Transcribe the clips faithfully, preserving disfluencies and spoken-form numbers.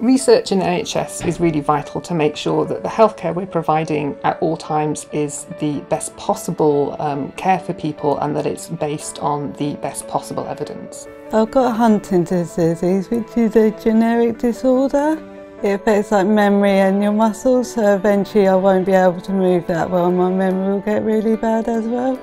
Research in N H S is really vital to make sure that the healthcare we're providing at all times is the best possible um, care for people, and that it's based on the best possible evidence. I've got Huntington's disease, which is a genetic disorder. It affects like memory and your muscles, so eventually I won't be able to move that well. My memory will get really bad as well.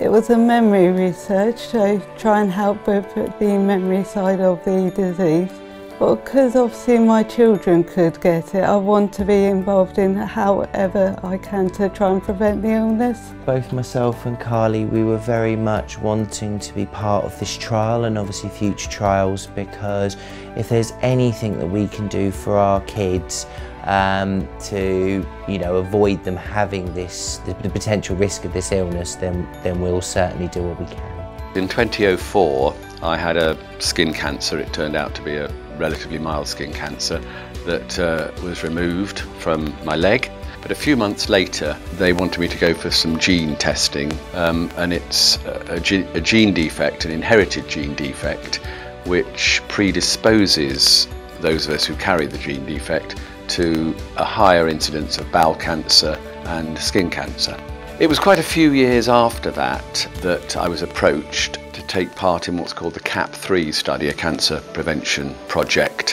It was a memory research, so try and help with the memory side of the disease. But because obviously my children could get it, I want to be involved in however I can to try and prevent the illness. Both myself and Carly, we were very much wanting to be part of this trial and obviously future trials, because if there's anything that we can do for our kids um, to, you know, avoid them having this, the, the potential risk of this illness, then, then we'll certainly do what we can. In twenty oh four, I had a skin cancer. It turned out to be a relatively mild skin cancer that uh, was removed from my leg. But a few months later, they wanted me to go for some gene testing, um, and it's a, a gene defect, an inherited gene defect, which predisposes those of us who carry the gene defect to a higher incidence of bowel cancer and skin cancer. It was quite a few years after that that I was approached to take part in what's called the C A P three study, a cancer prevention project,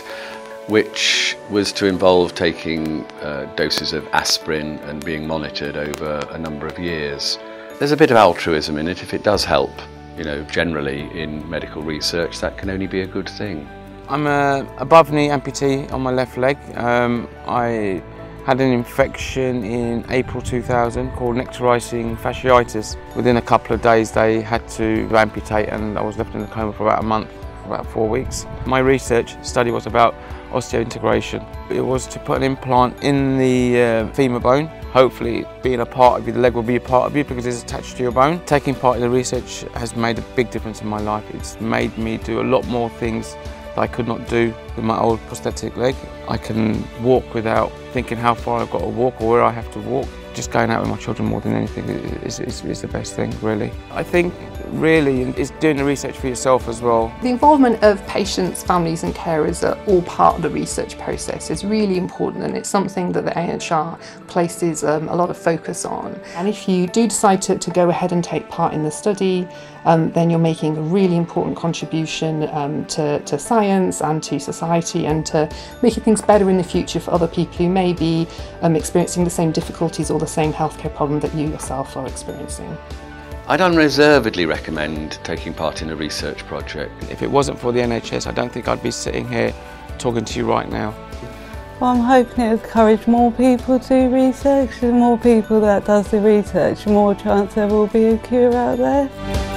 which was to involve taking uh, doses of aspirin and being monitored over a number of years. There's a bit of altruism in it. If it does help, you know, generally in medical research, that can only be a good thing. I'm a above knee amputee on my left leg. Um, I had an infection in April two thousand called necrotizing fasciitis. Within a couple of days they had to amputate, and I was left in a coma for about a month, for about four weeks. My research study was about osseointegration. It was to put an implant in the uh, femur bone. Hopefully being a part of you, the leg will be a part of you because it's attached to your bone. Taking part in the research has made a big difference in my life. It's made me do a lot more things that I could not do with my old prosthetic leg. I can walk without thinking how far I've got to walk or where I have to walk. Just going out with my children more than anything is, is, is the best thing, really. I think really is doing the research for yourself as well. The involvement of patients, families and carers are all part of the research process. It's really important, and it's something that the A H R places um, a lot of focus on. And if you do decide to, to go ahead and take part in the study, um, then you're making a really important contribution um, to, to science and to society, and to making things better in the future for other people who may be um, experiencing the same difficulties or the same healthcare problem that you yourself are experiencing. I'd unreservedly recommend taking part in a research project. If it wasn't for the N H S, I don't think I'd be sitting here talking to you right now. Well, I'm hoping it encourages more people to do research. The more people that does the research, the more chance there will be a cure out there.